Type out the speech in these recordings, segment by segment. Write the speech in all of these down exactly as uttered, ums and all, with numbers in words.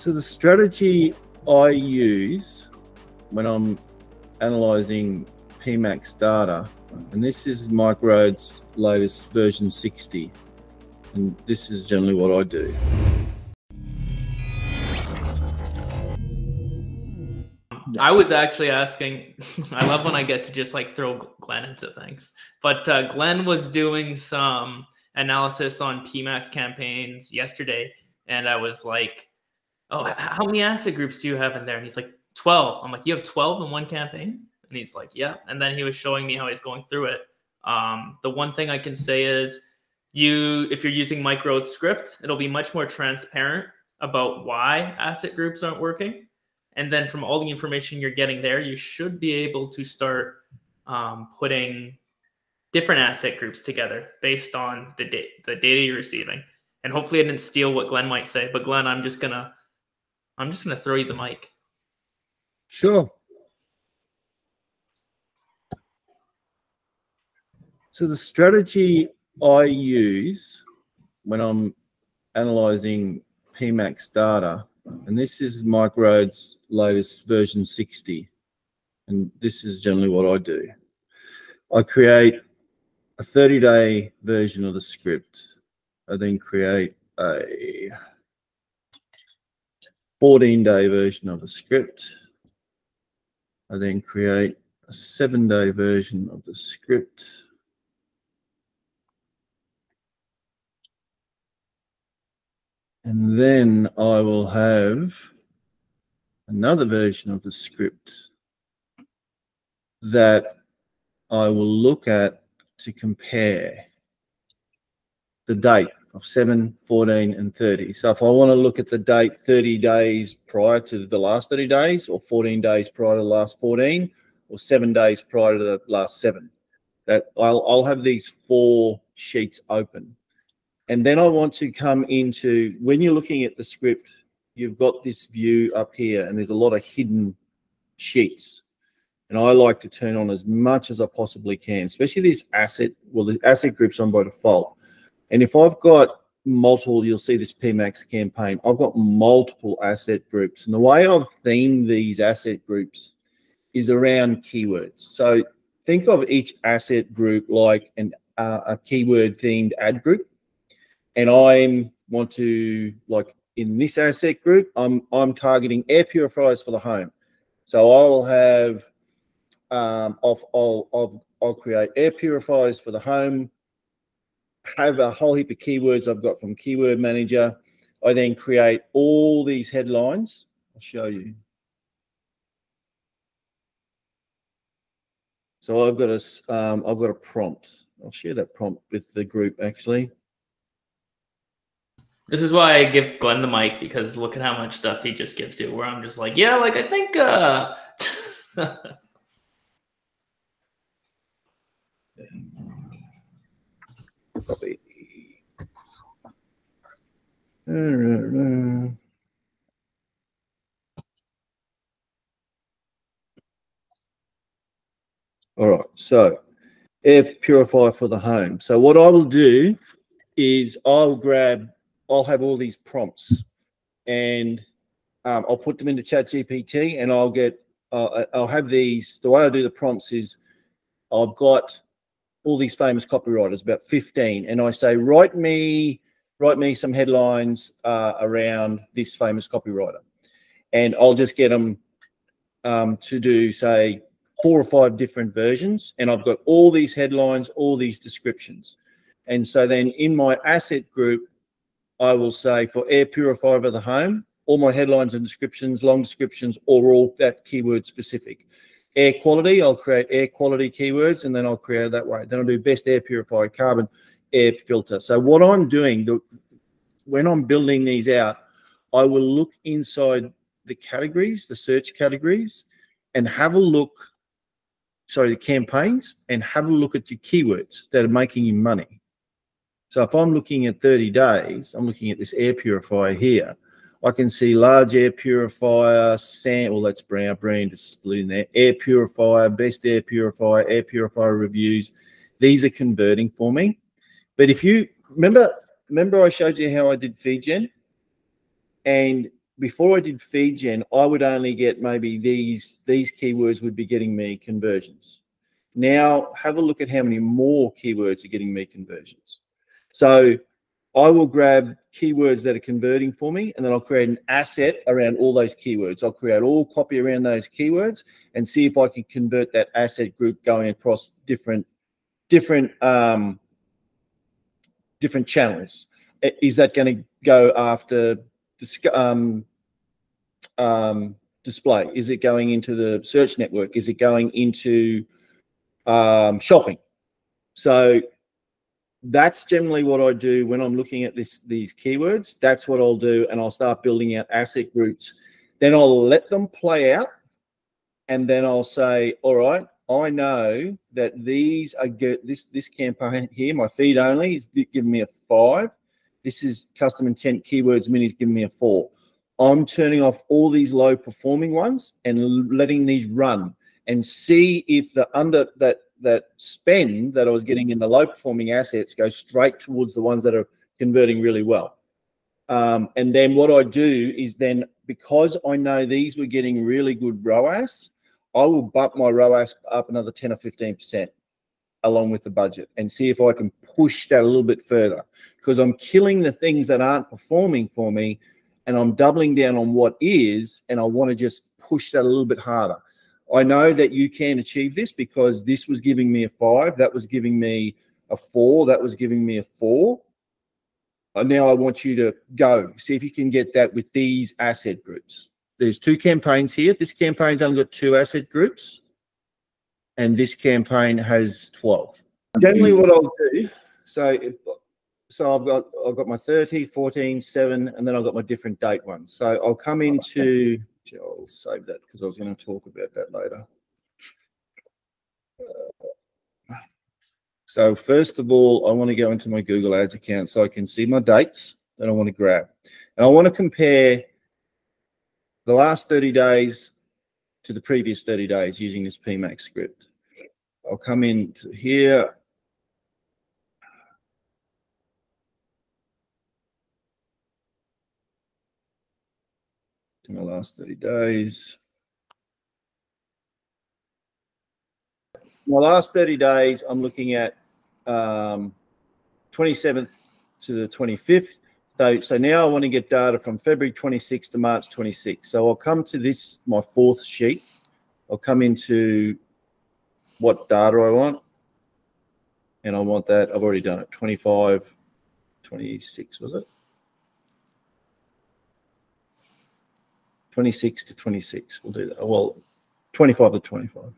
So the strategy I use when I'm analyzing P MAX data, and this is Mike Rhodes' latest version sixty, and this is generally what I do. I was actually asking, I love when I get to just like throw Glenn into things, but uh, Glenn was doing some analysis on P MAX campaigns yesterday, and I was like, oh, how many asset groups do you have in there? And he's like, twelve. I'm like, you have twelve in one campaign? And he's like, yeah. And then he was showing me how he's going through it. Um, the one thing I can say is, you, if you're using Mike Rhodes' script, it'll be much more transparent about why asset groups aren't working. And then from all the information you're getting there, you should be able to start um, putting different asset groups together based on the, da the data you're receiving. And hopefully I didn't steal what Glenn might say, but Glenn, I'm just gonna, I'm just gonna throw you the mic. Sure. So the strategy I use when I'm analyzing P MAX data, and this is Mike Rhodes' latest version sixty, and this is generally what I do. I create a thirty day version of the script. I then create a fourteen day version of the script. I then create a seven day version of the script. And then I will have another version of the script that I will look at to compare the date of seven, fourteen, and thirty. So if I want to look at the date thirty days prior to the last thirty days, or fourteen days prior to the last fourteen, or seven days prior to the last seven, that I'll, I'll have these four sheets open. And then I want to come into, when you're looking at the script, you've got this view up here, and there's a lot of hidden sheets. And I like to turn on as much as I possibly can, especially this asset, well, the asset group's on by default. And if I've got multiple, you'll see this P MAX campaign, I've got multiple asset groups. And the way I've themed these asset groups is around keywords. So think of each asset group like an, uh, a keyword-themed ad group. And I want to, like in this asset group, I'm, I'm targeting air purifiers for the home. So I'll have, um, I'll, I'll, I'll, I'll create air purifiers for the home, have a whole heap of keywords I've got from Keyword Manager. I then create all these headlines. I'll show you. So I've got a, um, I've got a prompt. I'll share that prompt with the group actually. This is why I give Glenn the mic, because look at how much stuff he just gives you, where I'm just like, yeah, like I think. Uh... Copy. All right, so air purifier for the home. So what I will do is I'll grab, I'll have all these prompts, and um, I'll put them into ChatGPT, and I'll get, uh, I'll have these, the way I do the prompts is I've got all these famous copywriters, about fifteen, and I say, write me, write me some headlines uh, around this famous copywriter. And I'll just get them um, to do, say, four or five different versions, and I've got all these headlines, all these descriptions. And so then in my asset group, I will say for air purifier for the home, all my headlines and descriptions, long descriptions, or all that keyword specific. Air quality, I'll create air quality keywords, and then I'll create it that way. Then I'll do best air purifier, carbon air filter. So what I'm doing, the, when I'm building these out, I will look inside the categories, the search categories, and have a look, sorry, the campaigns, and have a look at your keywords that are making you money. So if I'm looking at thirty days, I'm looking at this air purifier here. I can see large air purifier, sand, well, that's brand, brand is split in there, air purifier, best air purifier, air purifier reviews. These are converting for me. But if you remember, remember I showed you how I did FeedGen, and before I did FeedGen, I would only get maybe these, these keywords would be getting me conversions. Now have a look at how many more keywords are getting me conversions. So I will grab keywords that are converting for me, and then I'll create an asset around all those keywords. I'll create all copy around those keywords and see if I can convert that asset group going across different, different, um, different channels. Is that going to go after um, um, display? Is it going into the search network? Is it going into um, shopping? So that's generally what I do when I'm looking at this, these keywords. That's what I'll do, and I'll start building out asset groups. Then I'll let them play out, and then I'll say, all right, I know that these are good. This, this campaign here, my feed only, is giving me a five. This is custom intent keywords mini is giving me a four. I'm turning off all these low performing ones and letting these run, and see if the under that that spend that I was getting in the low performing assets goes straight towards the ones that are converting really well. Um, and then what I do is then, because I know these were getting really good R O A S, I will bump my R O A S up another ten or fifteen percent along with the budget and see if I can push that a little bit further, because I'm killing the things that aren't performing for me and I'm doubling down on what is, and I want to just push that a little bit harder. I know that you can achieve this because this was giving me a five, that was giving me a four, that was giving me a four. And now I want you to go see if you can get that with these asset groups. There's two campaigns here. This campaign's only got two asset groups, and this campaign has twelve. Generally, what I'll do, so if, so I've got I've got my thirty, fourteen, seven, and then I've got my different date ones. So I'll come into. I'll save that because I was going to talk about that later. Uh, so first of all, I want to go into my Google Ads account so I can see my dates that I want to grab. And I want to compare the last thirty days to the previous thirty days using this P MAX script. I'll come in here. My last thirty days. My last thirty days, I'm looking at um, twenty-seventh to the twenty-fifth. So, so now I want to get data from February twenty-sixth to March twenty-sixth. So I'll come to this, my fourth sheet. I'll come into what data I want. And I want that, I've already done it, twenty-five, twenty-six, was it? twenty-six to twenty-six, we'll do that. Well, twenty-five to twenty-five.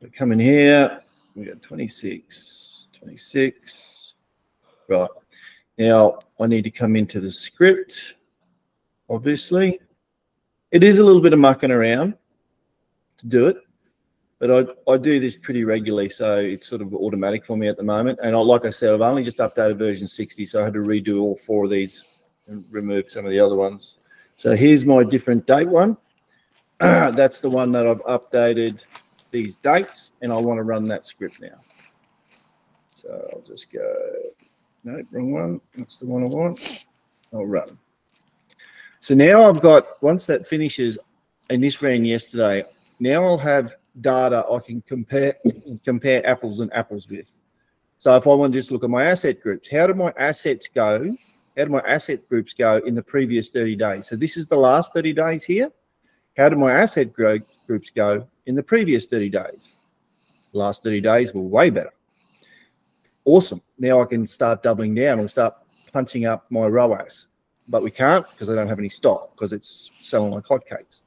We come in here, we got twenty-six, twenty-six. Right. Now, I need to come into the script, obviously. It is a little bit of mucking around to do it, but I, I do this pretty regularly, so it's sort of automatic for me at the moment. And I, like I said, I've only just updated version sixty, so I had to redo all four of these and remove some of the other ones. So here's my different date one. That's the one that I've updated these dates, and I want to run that script now. So I'll just go, nope, wrong one. That's the one I want. I'll run. So now I've got, once that finishes, and this ran yesterday, now I'll have data I can compare, compare apples and apples with. So if I want to just look at my asset groups, how do my assets go? How do my asset groups go in the previous thirty days? So this is the last thirty days here. How do my asset groups go in the previous thirty days? The last thirty days were way better. Awesome. Now I can start doubling down and start punching up my R O A S. But we can't because I don't have any stock, because it's selling like hotcakes.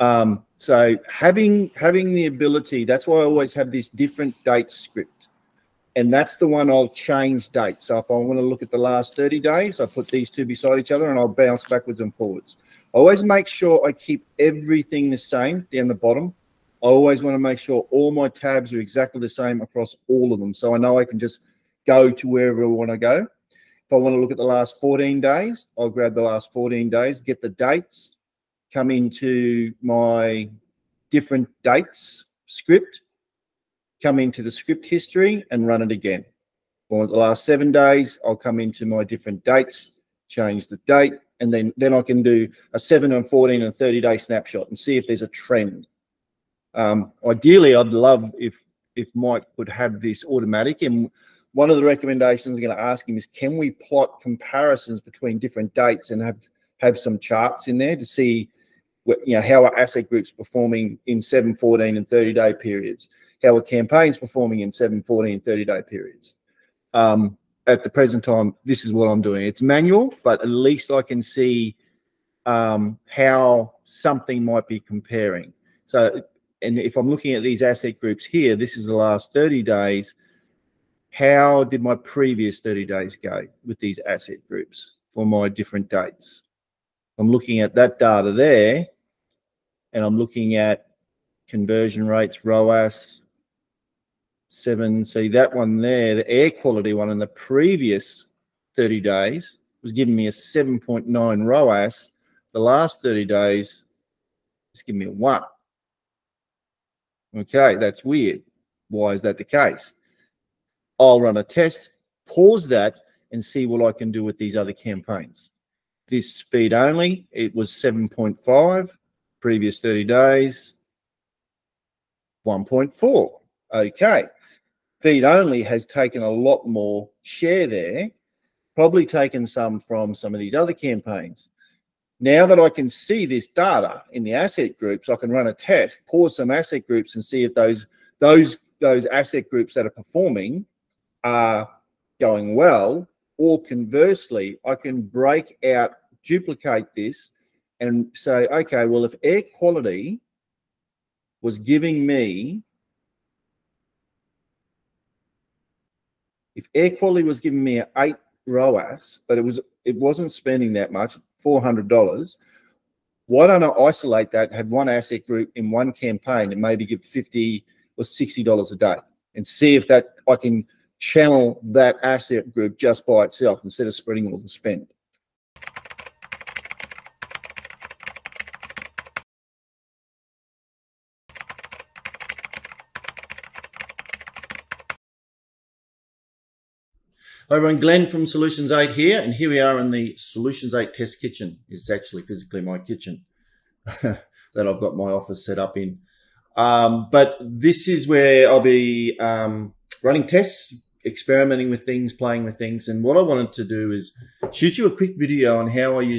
Um, so having, having the ability, that's why I always have this different date script. And that's the one I'll change dates. So if I want to look at the last thirty days, I put these two beside each other and I'll bounce backwards and forwards. I always make sure I keep everything the same down the bottom. I always want to make sure all my tabs are exactly the same across all of them. So I know I can just go to wherever I want to go. If I want to look at the last fourteen days, I'll grab the last fourteen days, get the dates, come into my different dates script, come into the script history and run it again. For the last seven days, I'll come into my different dates, change the date, And then, then I can do a seven and fourteen and thirty day snapshot and see if there's a trend. Um, ideally, I'd love if, if Mike would have this automatic. And one of the recommendations I'm going to ask him is, can we plot comparisons between different dates and have, have some charts in there to see what, you know, how our asset groups performing in seven, fourteen and thirty day periods, how our campaigns performing in seven, fourteen and thirty day periods. Um, at the present time, this is what I'm doing. It's manual, but at least I can see um, how something might be comparing. So, and if I'm looking at these asset groups here, this is the last thirty days. How did my previous thirty days go with these asset groups for my different dates? I'm looking at that data there, and I'm looking at conversion rates, R O A S, seven. See that one there, the air quality one in the previous thirty days was giving me a seven point nine R O A S. The last thirty days, it's giving me a one. Okay, that's weird. Why is that the case? I'll run a test, pause that, and see what I can do with these other campaigns. This speed only, it was seven point five, previous thirty days, one point four. Okay, feed only has taken a lot more share there, probably taken some from some of these other campaigns. Now that I can see this data in the asset groups, I can run a test, pause some asset groups, and see if those those those asset groups that are performing are going well, or conversely, I can break out, duplicate this, and say, okay, well, if air quality was giving me If air quality was giving me an eight R O A S, but it was it wasn't spending that much, four hundred dollars, why don't I isolate that, have one asset group in one campaign and maybe give fifty or sixty dollars a day and see if that I can channel that asset group just by itself instead of spreading all the spend. Hi everyone, Glenn from Solutions eight here, and here we are in the Solutions eight test kitchen. It's actually physically my kitchen that I've got my office set up in. Um, but this is where I'll be um, running tests, experimenting with things, playing with things. And what I wanted to do is shoot you a quick video on how I use